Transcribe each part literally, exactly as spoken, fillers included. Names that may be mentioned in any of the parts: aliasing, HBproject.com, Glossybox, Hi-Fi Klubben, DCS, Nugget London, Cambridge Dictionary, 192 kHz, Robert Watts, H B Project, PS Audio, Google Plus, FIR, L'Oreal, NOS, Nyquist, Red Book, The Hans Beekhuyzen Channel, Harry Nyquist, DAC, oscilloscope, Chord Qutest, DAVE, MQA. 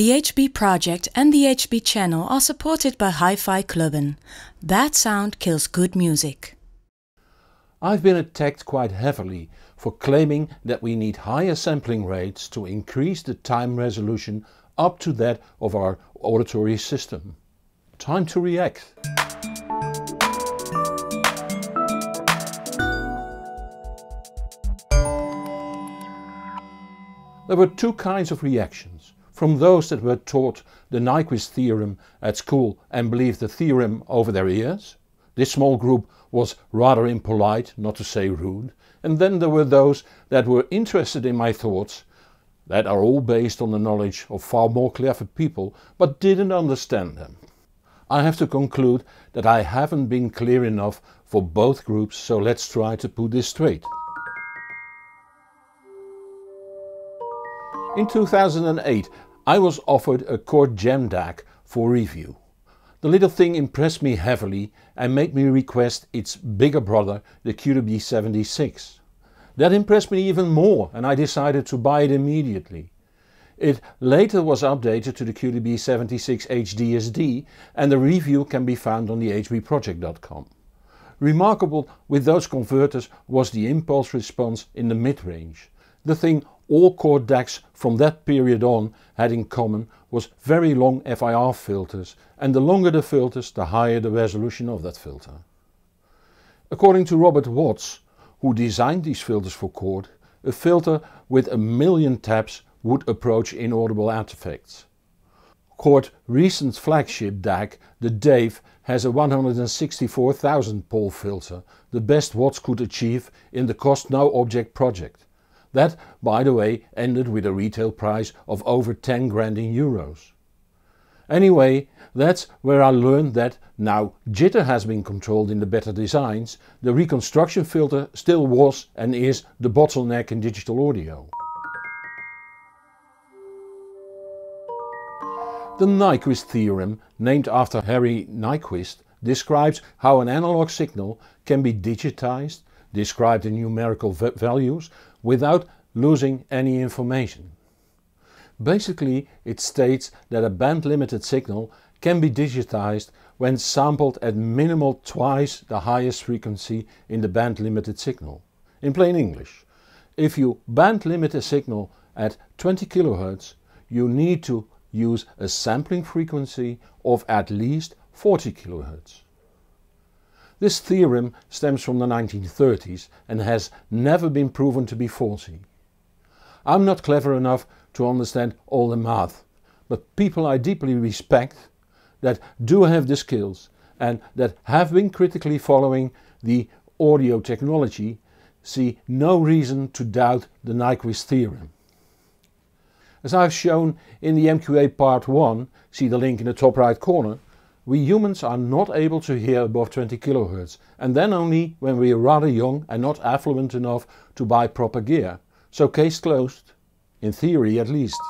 The H B Project and the H B Channel are supported by Hi-Fi Klubben. Bad sound kills good music. I've been attacked quite heavily for claiming that we need higher sampling rates to increase the time resolution up to that of our auditory system. Time to react. There were two kinds of reactions. From those that were taught the Nyquist theorem at school and believed the theorem over their ears. This small group was rather impolite, not to say rude. And then there were those that were interested in my thoughts, that are all based on the knowledge of far more clever people, but didn't understand them. I have to conclude that I haven't been clear enough for both groups, so let's try to put this straight. In two thousand eight, I was offered a Chord Qutest for review. The little thing impressed me heavily and made me request its bigger brother, the Q U B seventy-six. That impressed me even more and I decided to buy it immediately. It later was updated to the Q U B seventy-six H D S D and the review can be found on the H B project dot com. Remarkable with those converters was the impulse response in the mid-range. The thing all Chord D A Cs from that period on had in common was very long F I R filters, and the longer the filters, the higher the resolution of that filter. According to Robert Watts, who designed these filters for Chord, a filter with a million taps would approach inaudible artifacts. Chord's recent flagship D A C, the DAVE, has a one hundred sixty-four thousand pole filter, the best Watts could achieve in the cost no object project. That, by the way, ended with a retail price of over ten grand in euros. Anyway, that's where I learned that now jitter has been controlled in the better designs, the reconstruction filter still was and is the bottleneck in digital audio. The Nyquist theorem, named after Harry Nyquist, describes how an analog signal can be digitized, described in numerical values, without losing any information. Basically, it states that a band-limited signal can be digitized when sampled at minimal twice the highest frequency in the band-limited signal. In plain English, if you band-limit a signal at twenty kilohertz, you need to use a sampling frequency of at least forty kilohertz. This theorem stems from the nineteen thirties and has never been proven to be faulty. I'm not clever enough to understand all the math, but people I deeply respect that do have the skills and that have been critically following the audio technology see no reason to doubt the Nyquist theorem. As I've shown in the M Q A part one, see the link in the top right corner, we humans are not able to hear above twenty kilohertz, and then only when we are rather young and not affluent enough to buy proper gear. So case closed, in theory at least.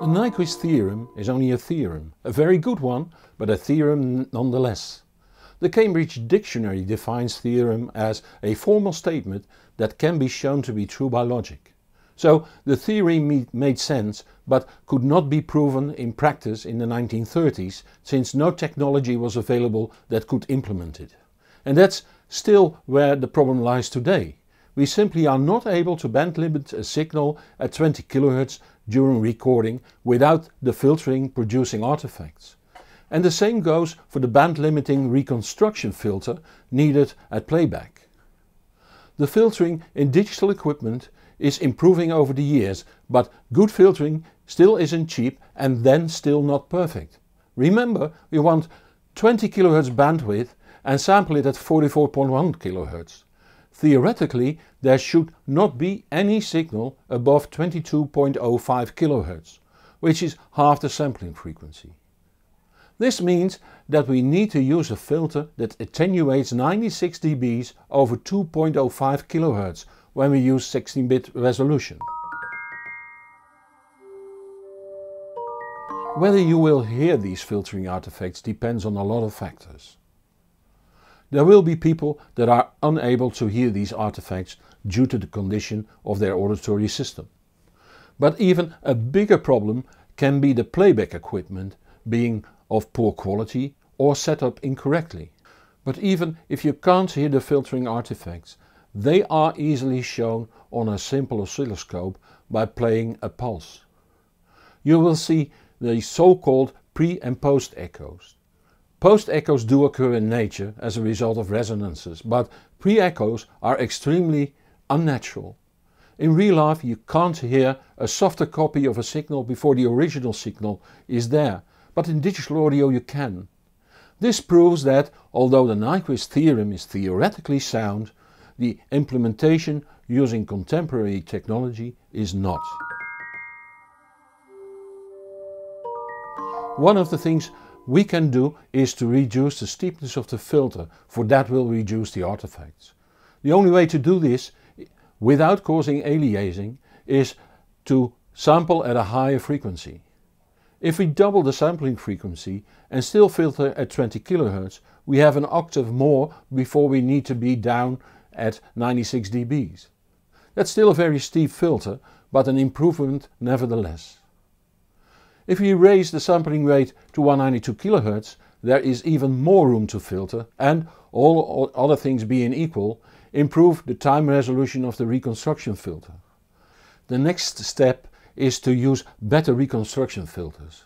The Nyquist theorem is only a theorem, a very good one, but a theorem nonetheless. The Cambridge Dictionary defines theorem as a formal statement that can be shown to be true by logic. So the theory made sense, but could not be proven in practice in the nineteen thirties, since no technology was available that could implement it. And that's still where the problem lies today. We simply are not able to band limit a signal at twenty kilohertz during recording without the filtering producing artifacts. And the same goes for the band limiting reconstruction filter needed at playback. The filtering in digital equipment is improving over the years, but good filtering still isn't cheap and then still not perfect. Remember, we want twenty kilohertz bandwidth and sample it at forty-four point one kilohertz. Theoretically, there should not be any signal above twenty-two point zero five kilohertz, which is half the sampling frequency. This means that we need to use a filter that attenuates ninety-six decibels over two point zero five kilohertz, when we use sixteen bit resolution. Whether you will hear these filtering artifacts depends on a lot of factors. There will be people that are unable to hear these artifacts due to the condition of their auditory system. But even a bigger problem can be the playback equipment being of poor quality or set up incorrectly. But even if you can't hear the filtering artifacts, they are easily shown on a simple oscilloscope by playing a pulse. You will see the so-called pre- and post-echoes. Post-echoes do occur in nature as a result of resonances, but pre-echoes are extremely unnatural. In real life you can't hear a softer copy of a signal before the original signal is there, but in digital audio you can. This proves that, although the Nyquist theorem is theoretically sound, the implementation using contemporary technology is not. One of the things we can do is to reduce the steepness of the filter, for that will reduce the artifacts. The only way to do this without causing aliasing is to sample at a higher frequency. If we double the sampling frequency and still filter at twenty kilohertz, we have an octave more before we need to be down at ninety-six decibels. That's still a very steep filter, but an improvement nevertheless. If we raise the sampling rate to one hundred ninety-two kilohertz, there is even more room to filter and, all other things being equal, improve the time resolution of the reconstruction filter. The next step is to use better reconstruction filters.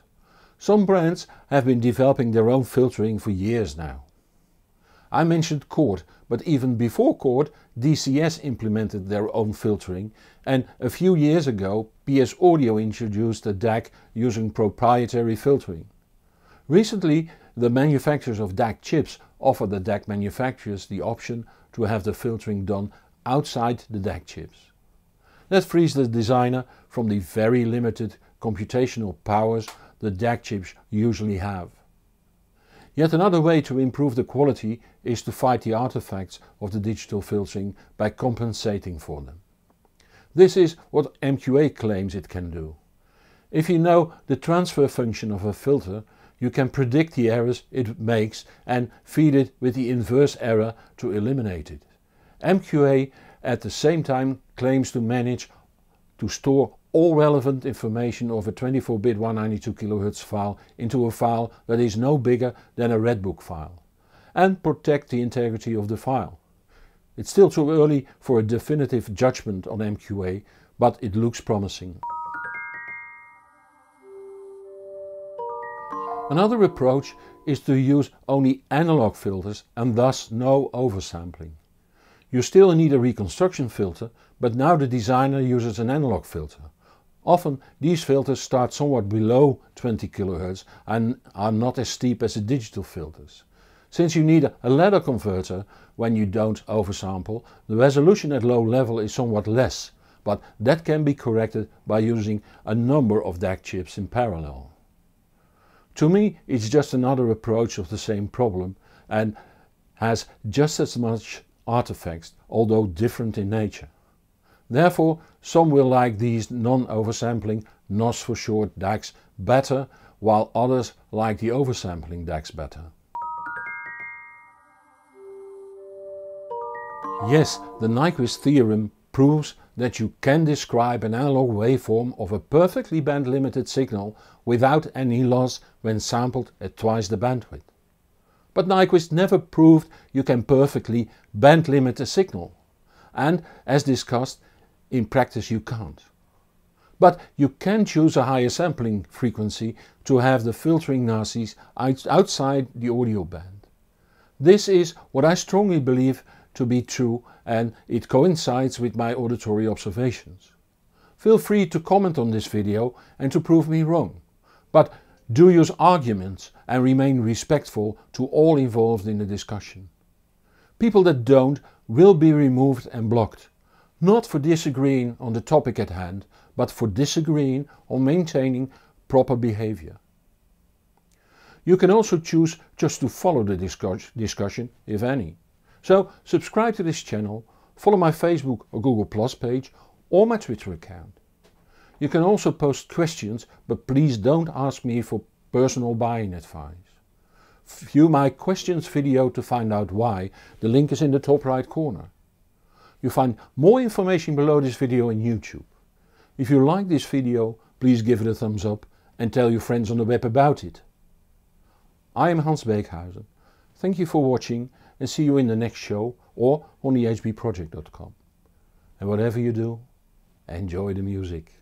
Some brands have been developing their own filtering for years now. I mentioned Chord, but even before Chord, D C S implemented their own filtering, and a few years ago P S Audio introduced a D A C using proprietary filtering. Recently, the manufacturers of D A C chips offer the D A C manufacturers the option to have the filtering done outside the D A C chips. That frees the designer from the very limited computational powers the D A C chips usually have. Yet another way to improve the quality is to fight the artifacts of the digital filtering by compensating for them. This is what M Q A claims it can do. If you know the transfer function of a filter, you can predict the errors it makes and feed it with the inverse error to eliminate it. M Q A at the same time claims to manage to store all relevant information of a twenty-four bit one hundred ninety-two kilohertz file into a file that is no bigger than a Red Book file, and protect the integrity of the file. It's still too early for a definitive judgment on M Q A, but it looks promising. Another approach is to use only analog filters and thus no oversampling. You still need a reconstruction filter, but now the designer uses an analog filter. Often these filters start somewhat below twenty kilohertz and are not as steep as the digital filters. Since you need a ladder converter when you don't oversample, the resolution at low level is somewhat less, but that can be corrected by using a number of D A C chips in parallel. To me, it's just another approach of the same problem and has just as much artifacts, although different in nature. Therefore, some will like these non-oversampling N O S for short D A Cs better, while others like the oversampling D A Cs better. Yes, the Nyquist theorem proves that you can describe an analog waveform of a perfectly band-limited signal without any loss when sampled at twice the bandwidth. But Nyquist never proved you can perfectly band-limit a signal, and, as discussed, in practice you can't. But you can choose a higher sampling frequency to have the filtering N A S Is outside the audio band. This is what I strongly believe to be true, and it coincides with my auditory observations. Feel free to comment on this video and to prove me wrong, but do use arguments and remain respectful to all involved in the discussion. People that don't will be removed and blocked, not for disagreeing on the topic at hand, but for disagreeing or maintaining proper behavior. You can also choose just to follow the discussion, if any. So subscribe to this channel, follow my Facebook or Google Plus page or my Twitter account. You can also post questions, but please don't ask me for personal buying advice. View my questions video to find out why. The link is in the top right corner. You find more information below this video on YouTube. If you like this video, please give it a thumbs up and tell your friends on the web about it. I am Hans Beekhuyzen. Thank you for watching and see you in the next show or on the H B project dot com. And whatever you do, enjoy the music.